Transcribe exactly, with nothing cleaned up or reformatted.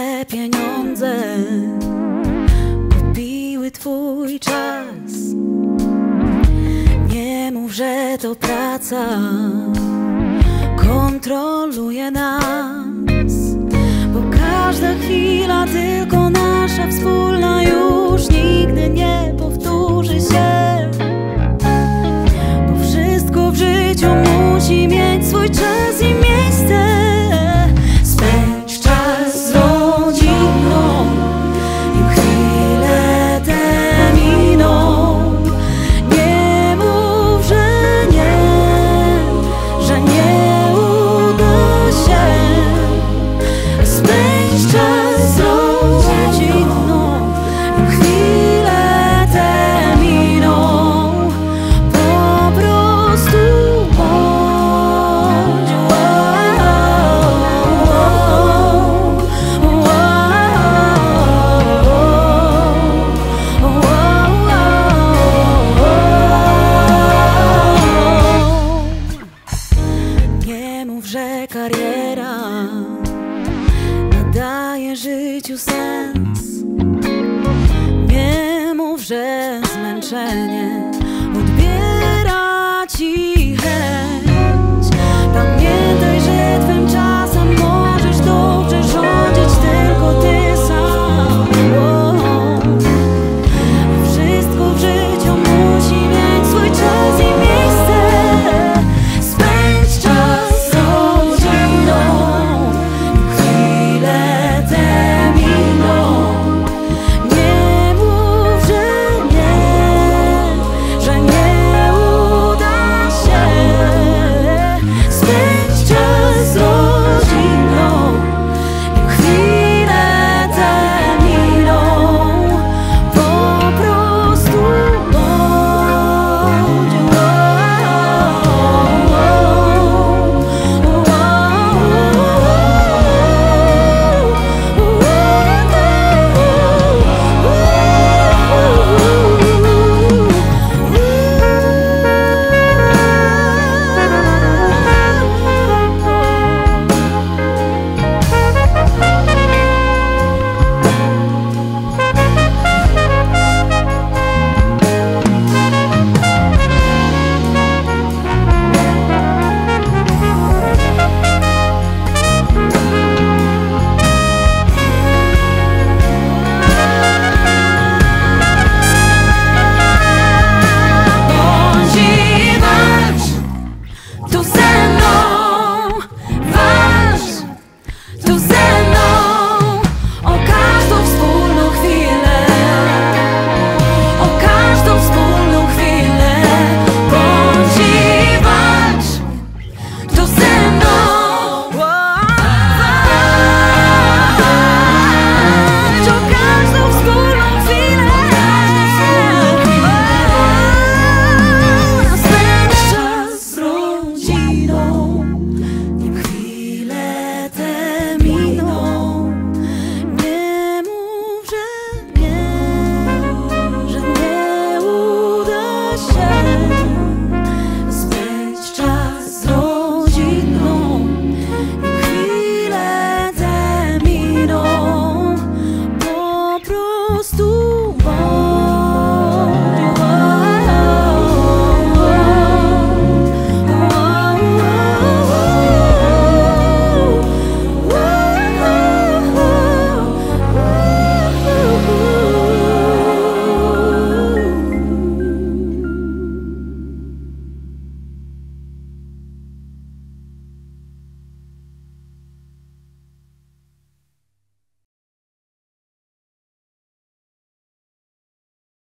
te pieniądze kupiły twój czas. Nie mów, że to praca kontroluje nas, bo każda chwila tylko nasza wspólna już nigdy nie powtórzy się. Bo wszystko w życiu musi mieć swój czas i miejsce. Życiu sens. Nie mów, że zmęczenie